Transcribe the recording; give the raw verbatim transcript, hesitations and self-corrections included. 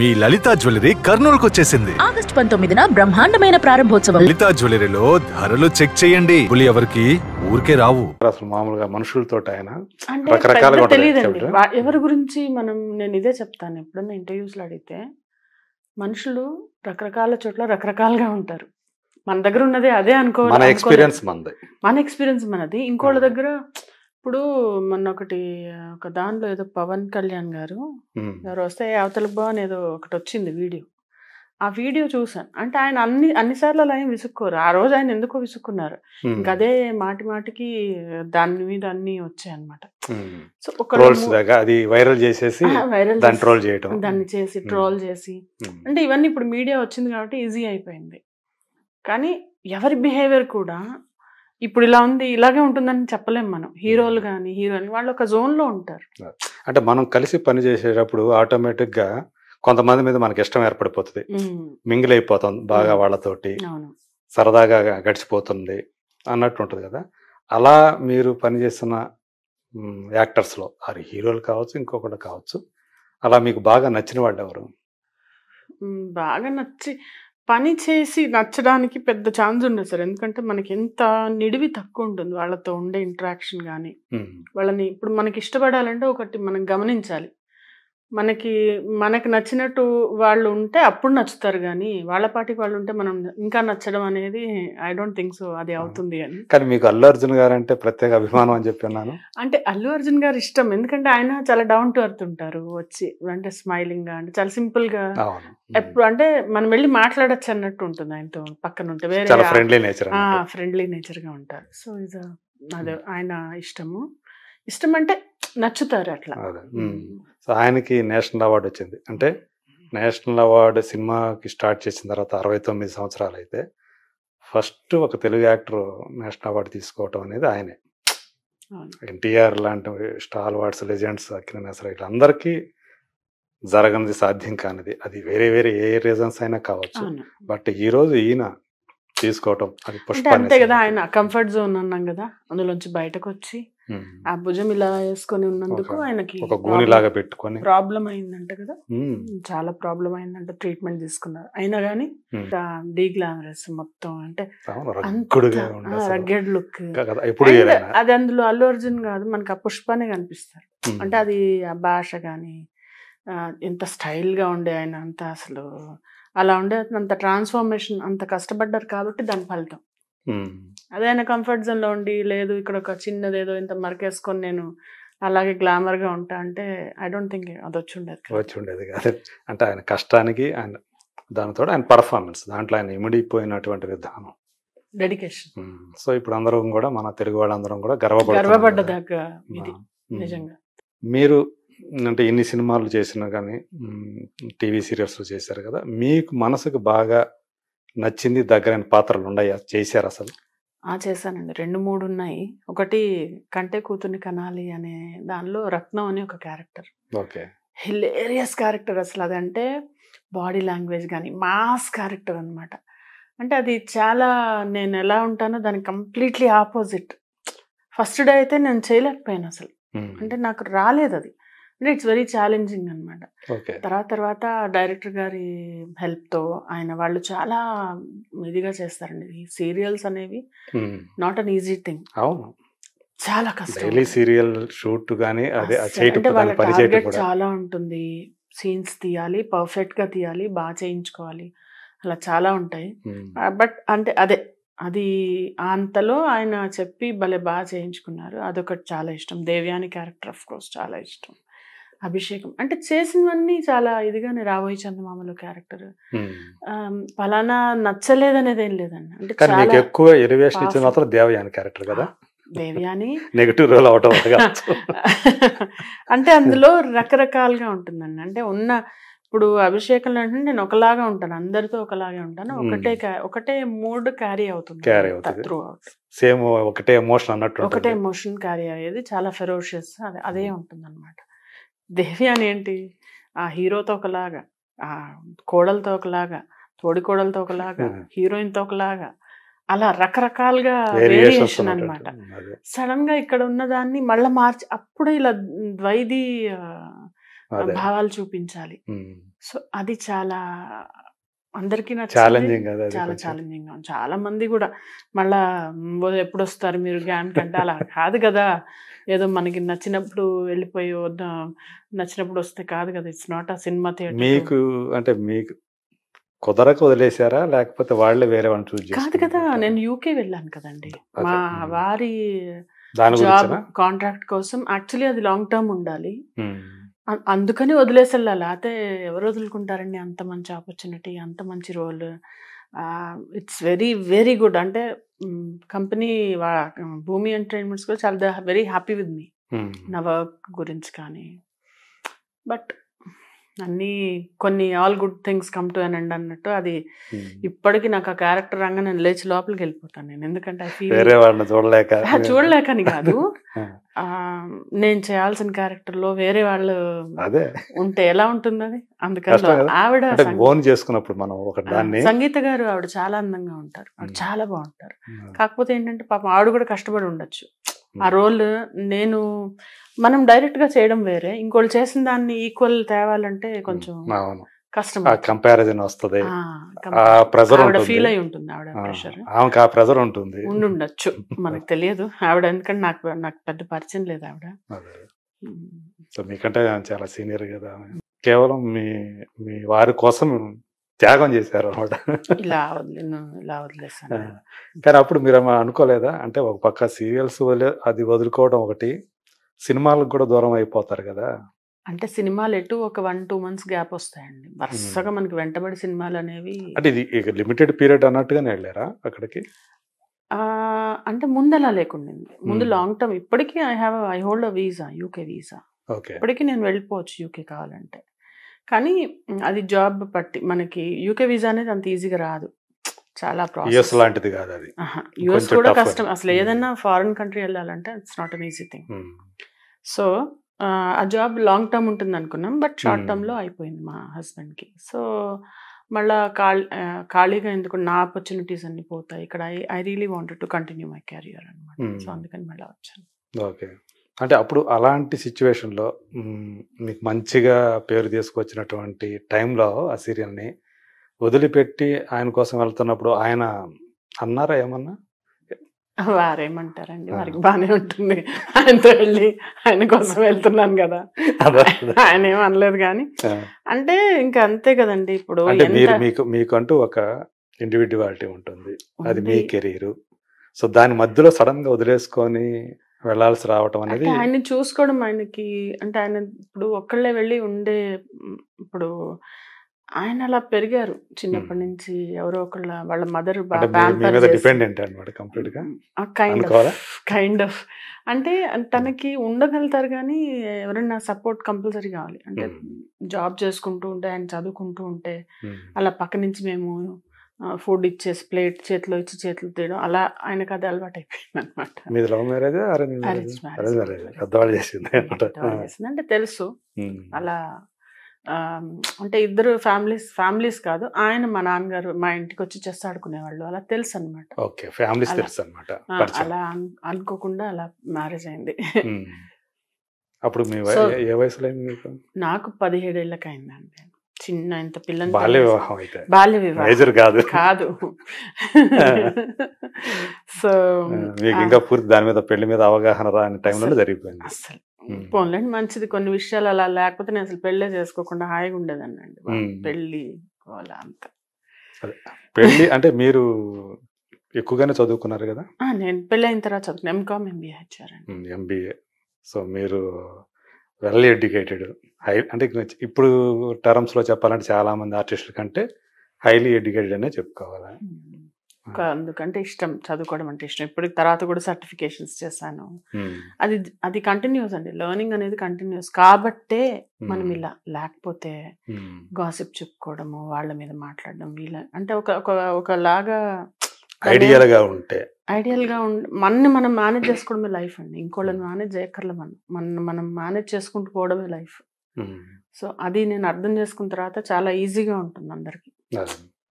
మీ Lalitha jewellery కర్నూలుకు వచ్చేసింది. August పంతొమ్మిదిన బ్రహ్మాండమైన ప్రారంభోత్సవం. లలితా జ్యువెలరీలో ధరలు చెక్ చేయండి. పులి ఎవరికి ఊరికే రావు. అసలు మామూలుగా మనుషులతో ఆయన రకరకాలుగా తెలియదు. ఎవరి గురించి మనం నేను ఇదే చెప్తాను, ఎప్పుడన్నా ఇంటర్వ్యూస్లో అడిగితే మనుషులు రకరకాల చోట్ల రకరకాలుగా ఉంటారు. మన దగ్గర ఉన్నదే అదే అనుకోవాలి. మన ఎక్స్పీరియన్స్ మనది మన ఎక్స్పీరియన్స్ మనది ఇంకోళ్ళ దగ్గర. ఇప్పుడు మొన్న ఒకటి ఒక దానిలో ఏదో పవన్ కళ్యాణ్ గారు ఎవరు వస్తే అవతల బాన్ ఏదో ఒకటి వచ్చింది వీడియో. ఆ వీడియో చూసాను అంటే ఆయన అన్ని అన్నిసార్లు అలా ఏం విసుక్కోరు. ఆ రోజు ఆయన ఎందుకో విసుక్కున్నారు. ఇంకా అదే మాటి మాటికి దాని మీద అన్ని వచ్చాయన్నమాట. సో ఒక అది వైరల్ చేసేసి వైరల్ దాన్ని చేసి ట్రోల్ చేసి అంటే ఇవన్నీ ఇప్పుడు మీడియా వచ్చింది కాబట్టి ఈజీ అయిపోయింది. కానీ ఎవరి బిహేవియర్ కూడా ఇప్పుడు ఇలా ఉంది ఇలాగే ఉంటుందని చెప్పలేము. మనం హీరోలు కానీ హీరోయిన్ వాళ్ళు ఒక జోన్లో ఉంటారు. అంటే మనం కలిసి పని చేసేటప్పుడు ఆటోమేటిక్గా కొంతమంది మీద మనకి ఇష్టం ఏర్పడిపోతుంది, మింగిల్ అయిపోతాం బాగా వాళ్ళతోటి, సరదాగా గడిచిపోతుంది అన్నట్టు ఉంటుంది కదా. అలా మీరు పనిచేసిన యాక్టర్స్లో అది హీరోలు కావచ్చు ఇంకొకటి కావచ్చు, అలా మీకు బాగా నచ్చిన వాళ్ళు ఎవరు? బాగా నచ్చి పని చేసి నచ్చడానికి పెద్ద ఛాన్స్ ఉండదు సార్. ఎందుకంటే మనకి ఎంత నిడివి తక్కువ ఉంటుంది వాళ్ళతో ఉండే ఇంటరాక్షన్. కానీ వాళ్ళని ఇప్పుడు మనకి ఇష్టపడాలంటే ఒకటి మనం గమనించాలి. మనకి మనకి నచ్చినట్టు వాళ్ళు ఉంటే అప్పుడు నచ్చుతారు. కానీ వాళ్ళ పాటికి వాళ్ళు ఉంటే మనం ఇంకా నచ్చడం అనేది ఐ డోంట్ థింక్ సో అది అవుతుంది అని. కానీ మీకు అల్లు అర్జున్ గారు అంటే ప్రత్యేక అభిమానం అని చెప్పినాను. అంటే అల్లు అర్జున్ గారు ఇష్టం, ఎందుకంటే ఆయన చాలా డౌన్ టు అర్త్ ఉంటారు. వచ్చి అంటే స్మైలింగ్ గా అంటే చాలా సింపుల్ గా ఎప్పుడు అంటే మనం వెళ్ళి మాట్లాడచ్చు అన్నట్టు ఉంటుంది. ఆయనతో పక్కన ఉంటే వేరే ఫ్రెండ్లీ నేచర్ ఫ్రెండ్లీ నేచర్ గా ఉంటారు. సో ఇది అదే ఆయన ఇష్టము. ఇష్టం అంటే నచ్చుతారు అట్లా. సో ఆయనకి నేషనల్ అవార్డు వచ్చింది. అంటే నేషనల్ అవార్డు సినిమాకి స్టార్ట్ చేసిన తర్వాత అరవై తొమ్మిది సంవత్సరాలు అయితే ఫస్ట్ ఒక తెలుగు యాక్టర్ నేషనల్ అవార్డు తీసుకోవటం అనేది ఆయనే. ఎన్టీఆర్ లాంటి స్టార్ అవార్డ్స్ లెజెండ్స్ అక్కినేని నాసరావు వీళ్ళందరికీ జరగనిది సాధ్యం కానిది. అది వేరే వేరే ఏ రీజన్స్ అయినా కావచ్చు. బట్ ఈరోజు ఈయన తీసుకోవటం అది పుష్పం అంతే కదా. ఆయన కంఫర్ట్ జోన్ అన్నాం కదా, అందులోంచి బయటకు వచ్చి ఆ భుజం ఇలా వేసుకొని ఉన్నందుకు ఆయనకి ఒక గోనిలాగా పెట్టుకొని ప్రాబ్లం అయిందంట కదా, చాలా ప్రాబ్లం అయిందంట. ట్రీట్మెంట్ తీసుకున్నారు అయినా కానీ డీగ్లామరస్ మొత్తం అంటే రగ్గెడ్ లుక్ అది. అందులో అల్లు అర్జున్ కాదు మనకి ఆ పుష్పనే కనిపిస్తారు. అంటే అది ఆ భాష కానీ ఎంత స్టైల్ గా ఉండే ఆయన అంతా అసలు అలా ఉండే అంత ట్రాన్స్ఫార్మేషన్ అంత కష్టపడ్డారు కాబట్టి దాని ఫలితం అదే. ఆయన కంఫర్ట్ జోన్లో ఉండి లేదు ఇక్కడ ఒక చిన్నది ఏదో ఇంత మరకేసుకొని నేను అలాగే గ్లామర్గా ఉంటా అంటే ఐ డోంట్ థింక్ అది వచ్చి ఉండేది వచ్చి ఉండేది కాదు. అంటే ఆయన కష్టానికి ఆయన దానితో ఆయన పర్ఫార్మెన్స్ దాంట్లో ఆయన ఇమిడిపోయినటువంటి విధానం డెడికేషన్. సో ఇప్పుడు అందరం కూడా మన తెలుగు వాళ్ళందరం కూడా గర్వపడ గర్వపడ్డదాకా ఇది నిజంగా. మీరు అంటే ఎన్ని సినిమాలు చేసినా కానీ టీవీ సీరియల్స్ చేశారు కదా, మీకు మనసుకు బాగా నచ్చింది దగ్గరైన పాత్రలు ఉన్నాయా? చేశారు అసలు? చేశానండి, రెండు మూడు ఉన్నాయి. ఒకటి కంటే కూతుర్ని కనాలి అనే దానిలో రత్నం అని ఒక క్యారెక్టర్. ఓకే, హిలేరియస్ క్యారెక్టర్ అసలు. అదంటే బాడీ లాంగ్వేజ్ కానీ మాస్ క్యారెక్టర్ అనమాట. అంటే అది చాలా నేను ఎలా ఉంటానో దానికి కంప్లీట్లీ ఆపోజిట్. ఫస్ట్ డే అయితే నేను చేయలేకపోయాను అసలు, అంటే నాకు రాలేదు అది. అంటే ఇట్స్ వెరీ ఛాలెంజింగ్ అనమాట. తర్వాత తర్వాత డైరెక్టర్ గారి హెల్ప్తో ఆయన వాళ్ళు చాలా ఇదిగా చేస్తారండి. ఈ సీరియల్స్ అనేవి నాట్ అన్ ఈజీ థింగ్, చాలా కష్టం. సీరియల్ షూట్ కానీ అంటే వాళ్ళ టార్గెట్ చాలా ఉంటుంది, సీన్స్ తీయాలి, పర్ఫెక్ట్ గా తీయాలి, బాగా చేయించుకోవాలి, అలా చాలా ఉంటాయి. బట్ అంటే అదే అది అంతలో ఆయన చెప్పి భలే బాగా చేయించుకున్నారు. అదొకటి చాలా ఇష్టం. దేవ్యాని క్యారెక్టర్ ఆఫ్ కోర్స్ చాలా ఇష్టం. అభిషేకం అంటే చేసినవన్నీ చాలా ఇదిగానే. రాబోయే చందమామలో క్యారెక్టర్ ఫలానా నచ్చలేదనేది ఏం లేదండి. అంటే ఎక్కువ ఎలివేషన్ ఇచ్చింది మాత్రం దేవయాని క్యారెక్టర్ కదా. దేవయాని నెగటివ్ రోల్ అవటం అంటే అందులో రకరకాలుగా ఉంటుందండి. అంటే ఉన్న ఇప్పుడు అభిషేకంలో అంటే నేను ఒకలాగా ఉంటాను, అందరితో ఒకలాగే ఉంటాను, ఒకటే ఒకటే మూడ్ క్యారీ అవుతుంది క్యారీ అవుతుంది సేమ్ ఒకటే ఎమోషన్ అన్నట్టు ఒకటే ఎమోషన్ క్యారీ అయ్యేది. చాలా ఫెరోషియస్ అదే అదే ఉంటుంది అనమాట. దేవ్యాని ఏంటి ఆ హీరోతో ఒకలాగా, ఆ కోడలతో ఒకలాగా, తోడి కోడలతో ఒకలాగా, హీరోయిన్తో ఒకలాగా, అలా రకరకాలుగా వేరియేషన్ అనమాట. సడన్ గా ఇక్కడ ఉన్నదాన్ని మళ్ళీ మార్చి అప్పుడే ఇలా ద్వైది భావాలు చూపించాలి. సో అది చాలా అందరికీ ఛాలెంజింగ్ చాలా ఛాలెంజింగ్ చాలా మంది కూడా మళ్ళా ఎప్పుడు వస్తారు మీరు గ్యాంట్ అంటే అలా కాదు కదా, ఏదో మనకి నచ్చినప్పుడు వెళ్ళిపోయి నచ్చినప్పుడు వస్తే కాదు కదా, ఇట్స్ నాట్ ఆ సినిమా థియేటర్. మీకు అంటే మీకు కుదరకు వదిలేసారా లేకపోతే వాళ్ళే వేరే వాళ్ళు చూసి కాదు కదా, నేను యూకే వెళ్ళాను కదండి మా వారి జాబ్ కాంట్రాక్ట్ కోసం. యాక్చువల్లీ అది లాంగ్ టర్మ్ ఉండాలి అందుకని వదిలేసి వెళ్ళాలి, అయితే ఎవరు వదులుకుంటారండి అంత మంచి ఆపర్చునిటీ అంత మంచి role. It's very very good, అంటే కంపెనీ భూమి ఎంటర్టైన్మెంట్స్ కూడా చాలా they very happy with me నా వర్క్ గురించి. కానీ బట్ అన్నీ కొన్ని all good things come to an end అన్నట్టు అది ఇప్పటికీ నాకు ఆ క్యారెక్టర్ రంగా నేను లేచి లోపలికి వెళ్ళిపోతాను నేను, ఎందుకంటే చూడలేక చూడలేకని కాదు, నేను చేయాల్సిన క్యారెక్టర్ లో వేరే వాళ్ళు ఉంటే ఎలా ఉంటుంది అది. అందుకని ఆవిడ సంగీత గారు ఆవిడ చాలా అందంగా ఉంటారు, ఆవిడ చాలా బాగుంటారు. కాకపోతే ఏంటంటే పాపం ఆవిడ కూడా కష్టపడి ఉండొచ్చు ఆ రోల్. నేను మనం డైరెక్ట్ గా చేయడం వేరే, ఇంకోళ్ళు చేసిన దాన్ని ఈక్వల్ తేవాలంటే కొంచెం కష్టం, కంపారిజన్ వస్తుంది, ఫీల్ అయి ఉంటుంది ఆవిడ ప్రెషర్ ఉంటుంది ఉండుండొచ్చు మనకు తెలియదు ఆవిడ, ఎందుకంటే నాకు నాకు పెద్ద పరిచయం లేదు ఆవిడ. సో మీకంటే చాలా సీనియర్ కదా, కేవలం మీ మీ వారి కోసం త్యాగం చేశారు అనమాట. ఇలా ఇలా వదిలేసాను. కానీ అప్పుడు మీరు అనుకోలేదా అంటే ఒక పక్క సీరియల్స్ వదిలే అది వదులుకోవడం ఒకటి, సినిమాలకు కూడా దూరం అయిపోతారు కదా? అంటే సినిమాలు ఎటు ఒక వన్ టూ మంత్స్ గ్యాప్ వస్తాయండి వరుసగా మనకి వెంటబడి సినిమాలు అనేవి. అంటే ఇది లిమిటెడ్ పీరియడ్ అన్నట్టుగానే వెళ్ళారా అక్కడికి? అంటే ముందు అలా లేకుండా ముందు లాంగ్ టర్మ్. ఇప్పటికీ I have I hold a visa, UK visa. ఇప్పటికీ నేను వెళ్ళిపోవచ్చు యూకే కావాలంటే, కానీ అది జాబ్ బట్టి. మనకి యూకే వీసా అనేది అంత ఈజీగా రాదు, చాలా ప్రాసెస్ లాంటిది కాదు అది. యూఎస్ కూడా కష్టం అసలు, ఏదైనా ఫారిన్ కంట్రీ వెళ్ళాలంటే it's not an easy thing. So ఆ జాబ్ లాంగ్ టర్మ్ ఉంటుంది అనుకున్నాం, బట్ షార్ట్ టర్మ్లో అయిపోయింది మా హస్బెండ్కి. సో మళ్ళా ఖాళీ ఖాళీగా ఎందుకు నా ఆపర్చునిటీస్ అన్ని పోతాయి ఇక్కడ. I I really wanted to continue my career అనమాట, సో అందుకని మళ్ళీ వచ్చాను. ఓకే, అంటే అప్పుడు అలాంటి సిచ్యువేషన్లో మీకు మంచిగా పేరు తీసుకొచ్చినటువంటి టైంలో ఆ సీరియల్ని వదిలిపెట్టి ఆయన కోసం వెళ్తున్నప్పుడు ఆయన అన్నారా ఏమన్నా? వారేమంటారండి, వారికి బాగానే ఉంటుంది ఆయనతో వెళ్ళి ఆయన కోసం వెళ్తున్నాను కదా, ఆయన ఏం అనలేదు. కానీ అంటే ఇంకా అంతే కదండి, ఇప్పుడు మీకు మీకంటూ ఒక ఇండివిడ్యువాలిటీ ఉంటుంది, అది మీ కెరీర్. సో దాని మధ్యలో సడన్ గా వదిలేసుకొని వెళ్లాల్సి రావటం అనేది ఆయన్ని చూసుకోవడం ఆయనకి, అంటే ఆయన ఇప్పుడు ఒక్కళ్ళే వెళ్ళి ఉండే, ఇప్పుడు ఆయన అలా పెరిగారు చిన్నప్పటి నుంచి ఎవరో ఒకళ్ళ వాళ్ళ మదర్ కైండ్ ఆఫ్, అంటే తనకి ఉండగలుగుతారు కానీ ఎవరైనా సపోర్ట్ కంపల్సరీ కావాలి. అంటే జాబ్ చేసుకుంటూ ఉంటే ఆయన చదువుకుంటూ ఉంటే అలా పక్క నుంచి మేము ఫుడ్ ఇచ్చేసి ప్లేట్ చేతిలో ఇచ్చి చేతులు తీయడం అలా ఆయనకు అది అలవాటు అయిపోయింది అనమాట. అంటే తెలుసు అలా, అంటే ఇద్దరు ఫ్యామిలీస్ ఫ్యామిలీస్ కాదు, ఆయన మా నాన్నగారు మా ఇంటికి వచ్చి చెస్ ఆడుకునేవాళ్ళు అలా తెలుసు అనమాట. అలా అనుకోకుండా అలా మ్యారేజ్ అయింది. అప్పుడు నాకు పదిహేడేళ్ళకి అయిందండి, చిన్న ఇంత పిల్లలు, బాల్య వివాహం అయితే బాల్య వివాహం కాదు కాదు. సో ఇంకా పూర్తి దాని మీద పెళ్లి మీద అవగాహన రాని టైంలో జరిగిపోయింది అసలు. పోన్లేండి మంచిది, కొన్ని విషయాలు అలా లేకపోతే నేను అసలు పెళ్ళే చేసుకోకుండా హాయిగా ఉండేదాన్ని అండి. పెళ్ళి అలా అంత పెళ్ళి అంటే మీరు ఎక్కువగానే చదువుకున్నారు కదా? నేను పెళ్ళి అయిన తర్వాత చదువుకున్నాను, ఎంకామ్ ఎంబీఏ ఇచ్చారండి. ఎంబీఏ, సో మీరు వెల్ ఎడ్యుకేటెడ్, హై అంటే ఇప్పుడు టర్మ్స్ లో చెప్పాలంటే చాలా మంది ఆర్టిస్టుల కంటే హైలీ ఎడ్యుకేటెడ్ అనే చెప్పుకోవాలి. అందుకంటే ఇష్టం చదువుకోవడం అంటే ఇష్టం. ఇప్పుడు తర్వాత కూడా సర్టిఫికేషన్స్ చేశాను, అది అది కంటిన్యూస్ అండి, లెర్నింగ్ అనేది కంటిన్యూస్ కాబట్టే మనం ఇలా. లేకపోతే గాసిప్ చెప్పుకోవడము, వాళ్ళ మీద మాట్లాడడం, వీళ్ళ అంటే ఒక ఒకలాగా ఐడియల్ గా ఉంటే ఐడియల్ గా ఉండే మనని మనం మేనేజ్ చేసుకోవడమే లైఫ్ అండి, ఇంకోళ్ళని మేనేజ్ చేయక్కర్లే, మనం మన మనం మేనేజ్ చేసుకుంటూ పోవడమే లైఫ్. సో అది నేను అర్థం చేసుకున్న తర్వాత చాలా ఈజీగా ఉంటుంది అందరికి.